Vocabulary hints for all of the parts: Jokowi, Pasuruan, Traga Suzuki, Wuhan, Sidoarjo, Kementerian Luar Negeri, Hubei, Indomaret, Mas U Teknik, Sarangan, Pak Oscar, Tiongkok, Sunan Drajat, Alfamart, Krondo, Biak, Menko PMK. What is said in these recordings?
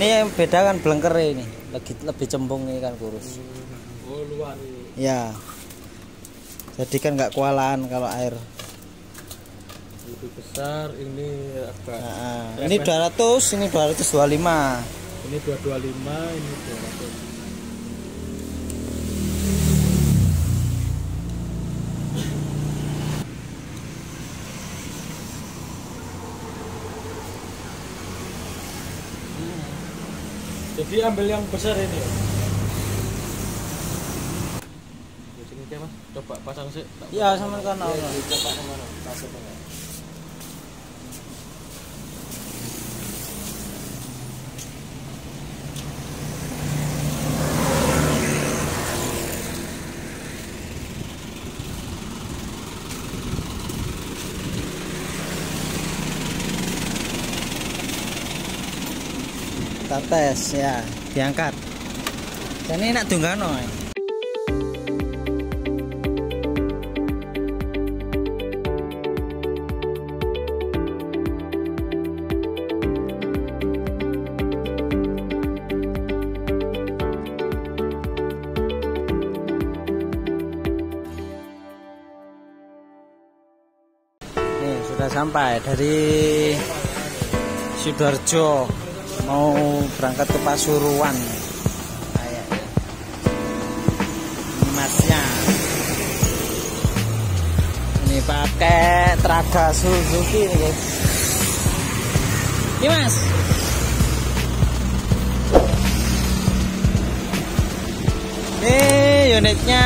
Ini yang beda kan blengker ini, lebih cembung ini kan kurus. Oh, luar ini. Ya. Jadi kan nggak kewalahan kalau air. Lebih besar ini agak. Nah, ini 200, ini 225. Ini 225, ini 200. Jadi ambil yang besar ini. Di sini aja Mas, coba pasang sih. Iya, sama kan awal. Coba kemana? Pasang dulu. Kita tes ya, diangkat. Dan ini nak tunggano. Nih sudah sampai dari Sidoarjo. Mau berangkat ke Pasuruan kayaknya. Masnya ini pakai Traga Suzuki nih guys. Ini Mas ini unitnya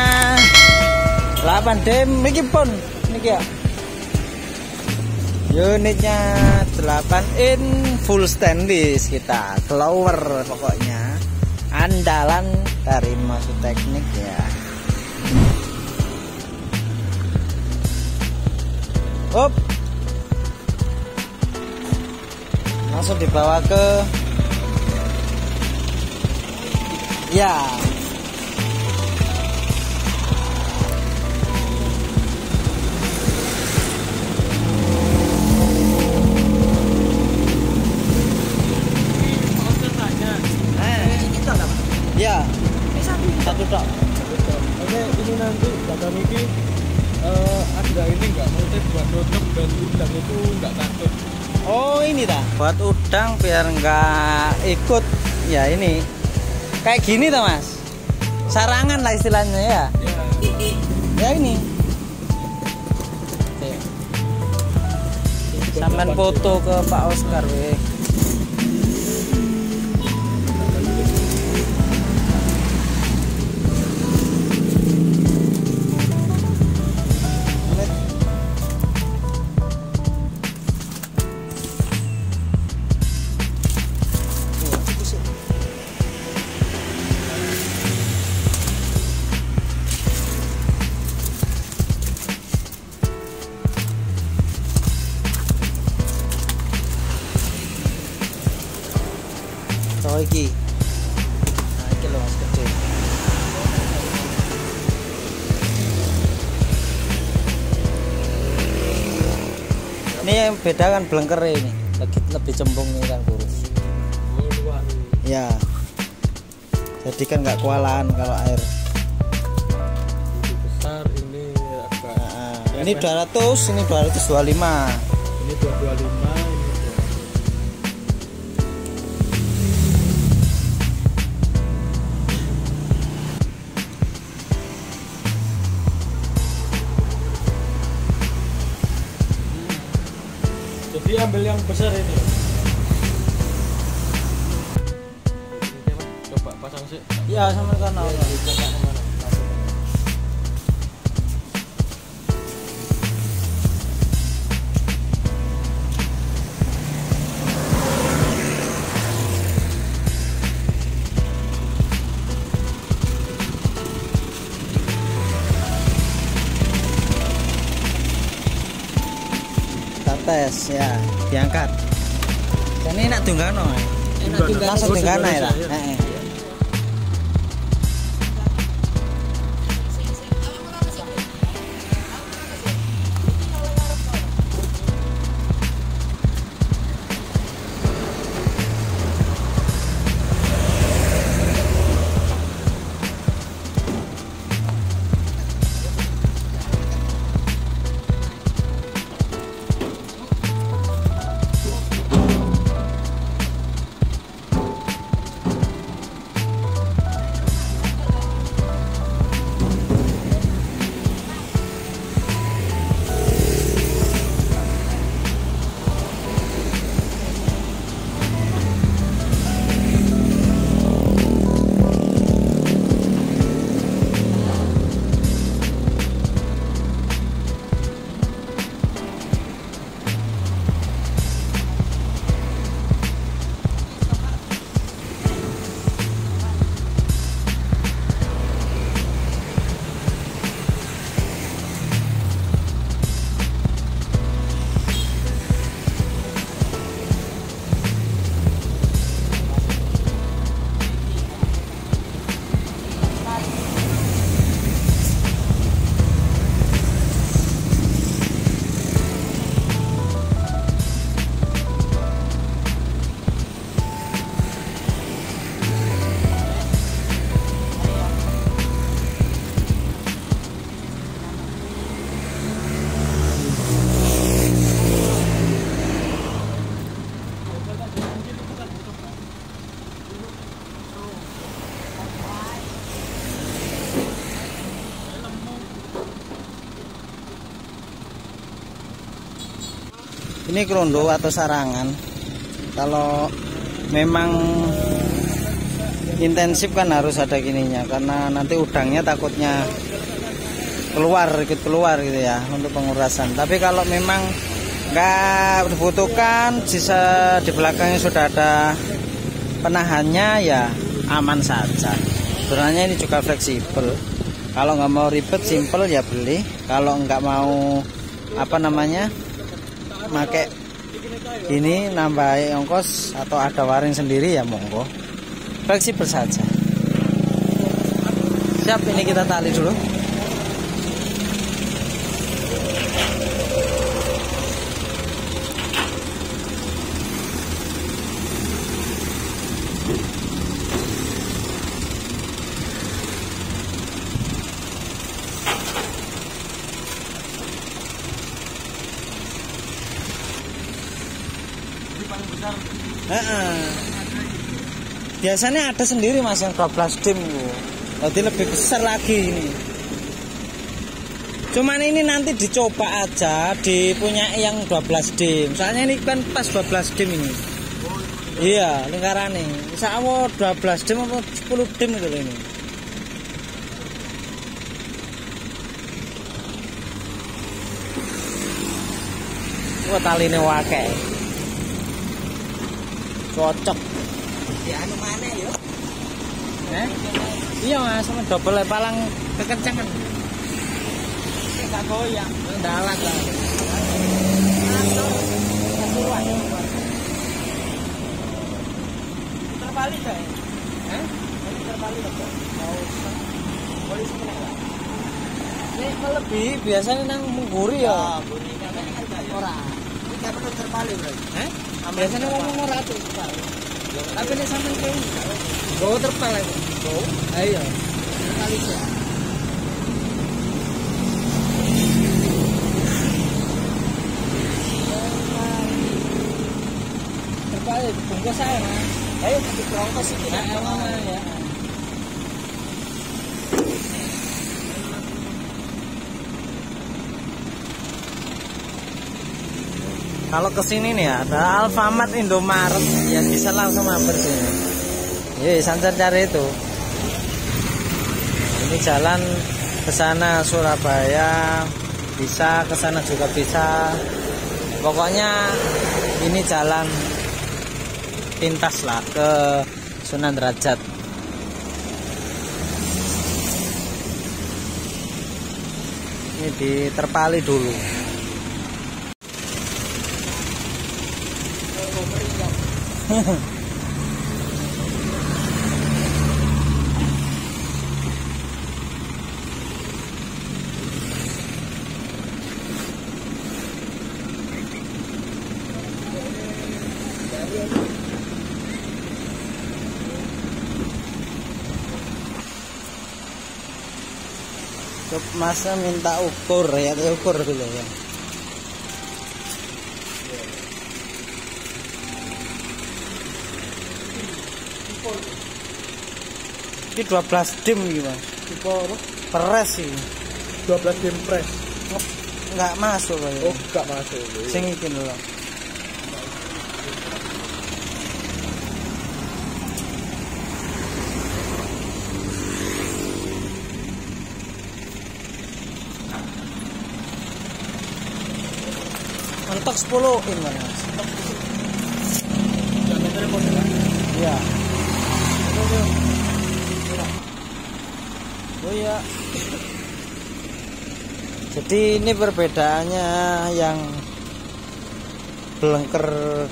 8 dem niki pun niki ya. Unitnya 8 in full stainless, kita glower pokoknya andalan dari Mas U Teknik ya. Up. Langsung dibawa ke ya. Ya, satu tak. Oke, ini nanti badan ini ada ini nggak motif buat nutup dan udang itu nggak takut. Oh ini dah, buat udang biar nggak ikut. Ya ini, kayak gini tuh Mas. Sarangan lah istilahnya ya. Ya, ya ini. Sampai foto ke Pak Oscar weh. Lagi. Nah, ini loh Mas kecil. Ini yang beda kan blengker ini, lebih cembung ini kan kurus. Oh, luar ini. Ya. Jadi kan nggak kewalahan kalau air. Ini besar ini agak. Nah, ini 200, ini 225. Ini 225. Ambil yang besar ini. Coba pasang sih. Ya sama kan awal. Tes ya, diangkat. Dan ini nak tunggano. Enak tunggano. Langsung tunggano ya. Heeh. Ini krondo atau sarangan. Kalau memang intensif kan harus ada gininya, karena nanti udangnya takutnya keluar gitu ya untuk pengurasan. Tapi kalau memang nggak dibutuhkan, sisa di belakangnya sudah ada penahannya, ya aman saja. Sebenarnya ini juga fleksibel. Kalau nggak mau ribet, simple ya beli. Kalau nggak mau apa namanya, pakai ini nambah ongkos atau ada waring sendiri ya monggo. Fleksibel saja. Siap, ini kita tali dulu. Biasanya ada sendiri mas yang 12 dim, jadi lebih besar lagi ini. Cuman ini nanti dicoba aja dipunya yang 12 dim. Soalnya ini kan pas 12 dim ini. Iya, lingkaran ini. Sawo 12 dim atau 10 dim gitu ini. Wah, taline wakai. Cocok. Ya anu mana ya? Iya mas, sama double palang kekencangan. Enggak goyang, dalat lah. Pasuruan. Putar balik ya? Putar balik ya? Polisi kena. Ini lebih biasanya nang mengguri ya. Mengguri katanya kan enggak ora. Ini enggak perlu terbalik, Bro. Biasanya ngomong ora tuh. Tapi ini sampai kayak ini bawa terpal itu ayo kali ya. Terpal itu bungkus saya mas, ayo nanti berongkos itu ya Kalau kesini nih ada Alfamart, Indomaret, ya bisa langsung mampir sini. Iya, santer cari itu. Ini jalan ke sana Surabaya, bisa ke sana juga bisa. Pokoknya ini jalan pintas lah ke Sunan Drajat. Ini diterpali dulu. Masa minta ukur ya, ukur dulu ya. Ini 12 dim gimana? Peres sih. 12 dim press. Enggak masuk ya. Oh, enggak masuk. Sing iki lho. Mentok 10 ini Mas. Diameternya berapa? Iya. Oh ya. Jadi ini perbedaannya, yang belengker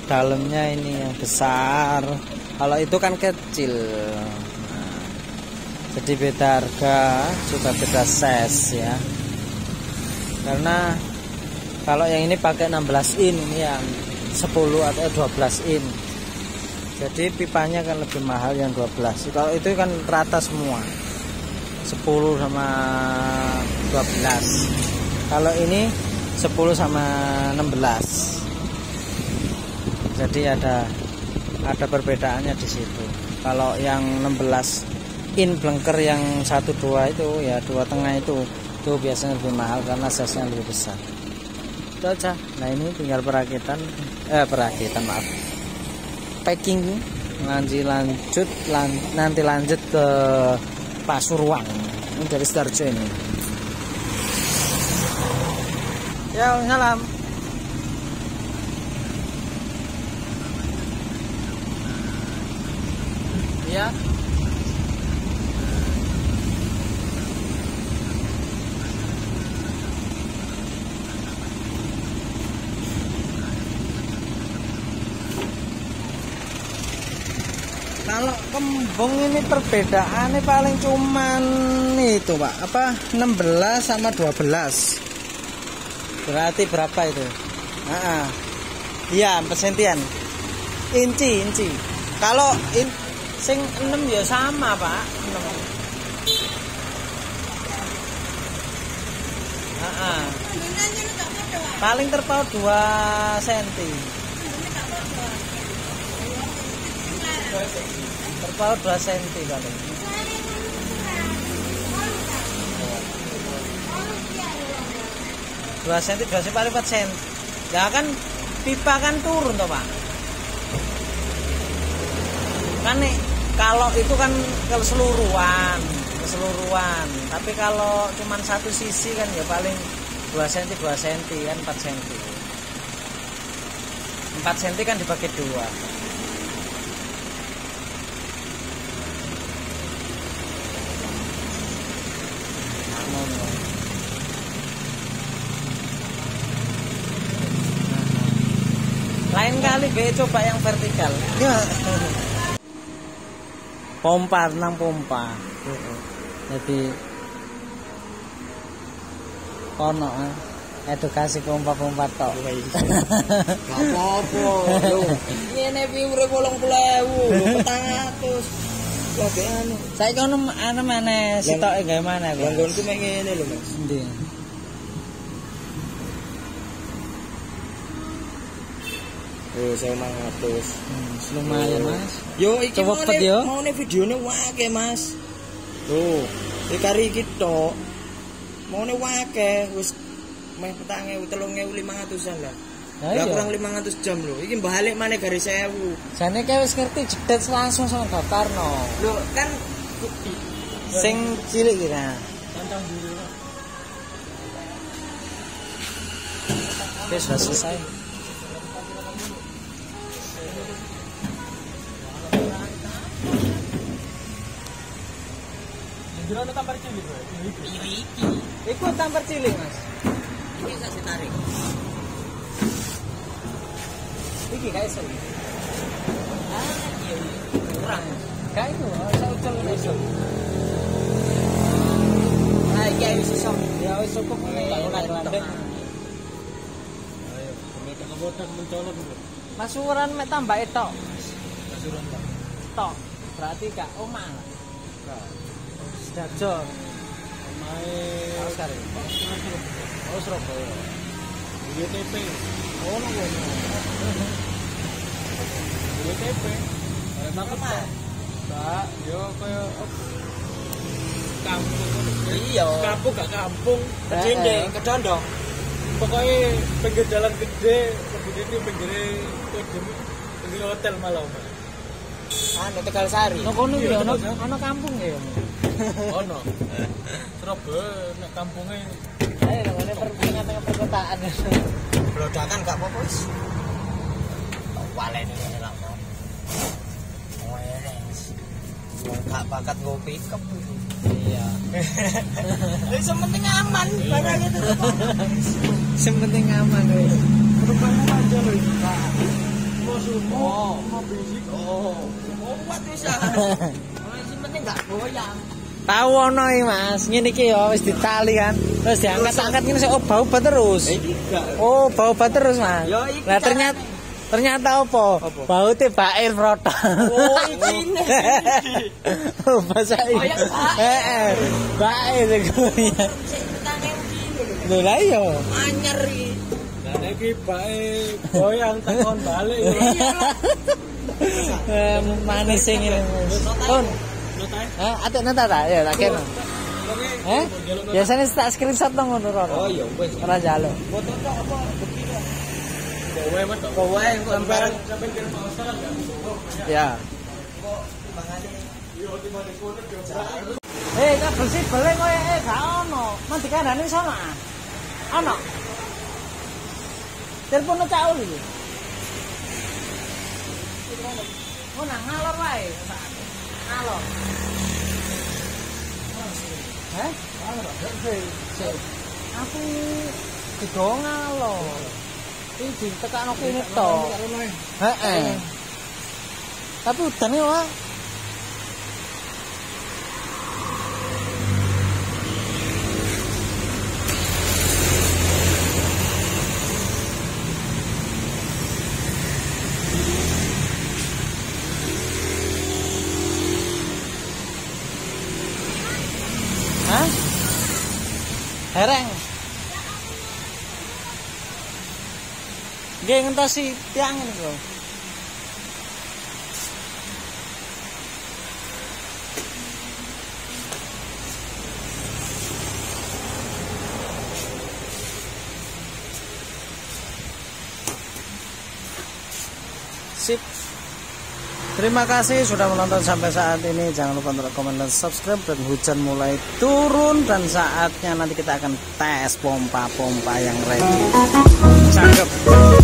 dalamnya ini yang besar. Kalau itu kan kecil. Nah, jadi beda harga juga beda size ya. Karena kalau yang ini pakai 16 in, ini yang 10 atau 12 in. Jadi pipanya kan lebih mahal yang 12. Kalau itu kan rata semua. 10 sama 12. Kalau ini 10 sama 16. Jadi ada perbedaannya di situ. Kalau yang 16 in blengker yang 1-2 itu ya, dua tengah itu biasanya lebih mahal karena size-nya lebih besar. itu aja. Nah ini tinggal perakitan, maaf, packing. Nanti lanjut ke Pasuruan. Ini dari Sidoarjo ini. Ya, salam. Ya. Kalau kembung ini perbedaannya paling cuman itu Pak, apa 16 sama 12. Berarti berapa itu? Iya, persentian. Inci. Kalau sing 6 ya sama Pak, 6. Paling terpaut 2 cm. Terpaut 2 cm kali. Dua cm paling 4 cm. Ya kan pipa kan turun toh Pak. Kan nih kalau itu kan keseluruhan. Tapi kalau cuman satu sisi kan ya paling 2 cm kan 4 cm. 4 cm kan dibagi 2. Lain kali gue coba yang vertikal. Pompa, 6 pompa. Jadi ono edukasi pompa-pompa tok. Gak apa-apa lho. Ngene piye urip 80.000, 400. Saiki ono ana meneh sitoke gawe maneh. Langgonku mek ngene lho, Mas. Endi? Yo 1.500. Lumayan, Mas. Yo iki maune videone akeh, Mas. Loh, iki tok. Maune akeh wis meh 4.000, 3.500-an lah. Lah kurang 500 jam lho. Iki balik maneh garis 1000. Jane kowe wis ngerti jedet langsung sama Baparno. Lho, kan sing cilik iki nah. Contoh dulu. Wis selesai. Jero tampar cilik kowe. Iki. Iku tampar cilik, Mas. Iki gak ditarik. Iki guys. Iya. Kurang. Kayak itu, saya ucul besok. Nah, iki wis iso. Ya wis cukup nek. Ayo, nek kebotak mencolot. Pasuruan mek tambah tok. Pasuruan tok. Tok. Berarti gak omah. Nah. Sidoarjo. Omahe Pak Oscar. Oh, Surabaya. YTP. Oh, YTP. Kampung. Iya. Kampung gak kampung. Kecendeng, kedondong. Pokoknya pinggir jalan gede, pinggir hotel malah. Anu Tegal Sari. Kono ya ono kampung ya. Ono. Surabaya nek kampunge ini tengah-tengah perkotaan. Blodakan gak apa-apa wis. Walene ngene lho. Wes. Wong gak bakat ngopi kep. Iya. Wis penting aman, barang itu apa? Sing penting aman kowe. Perubahan aja lho iki, Pak. Mau sumo, mau bisik. Oh. Kuat wis ah. Sing penting gak goyang. Tahu ono iki Mas, ngene iki ya wis ditali kan. Terus diangkat-angkat ngene sik obah-obah terus. Oh, obah-obah terus Mas. Lah ternyata opo? Baute bair proton. Oh, iki. Oh, bahasa iki. Heeh. Bair iku. Lho lah yo. Anyar iki. Lah iki bae goyang takon balik. Manis sing ngene. Kon. Heeh, atek nata ta ya tak kene. Eh? Biasanya tak screenshot nang ngono ora. Oh iya wis. Ora njaluk. Foto tok apa bukti tok. Kowe wae tok. Kowe sampean kirim Pak Oscar kan. Ya. Kok timbangane yo timane kono yo. Eh, tak bersih beleng koyo gak ono. Mesti kanane sama. Ono. Telepon cak uli. Oh nang ngalor wae, Pak. Ngalor. Hah? Aku digongal lho. Ini ditekakno kene to. Heeh. Tapi udane wae. Hereng. Nggih ngentasi tiang niku. Sip. Terima kasih sudah menonton sampai saat ini. Jangan lupa untuk komen dan subscribe. Dan hujan mulai turun dan saatnya nanti kita akan tes pompa-pompa yang ready.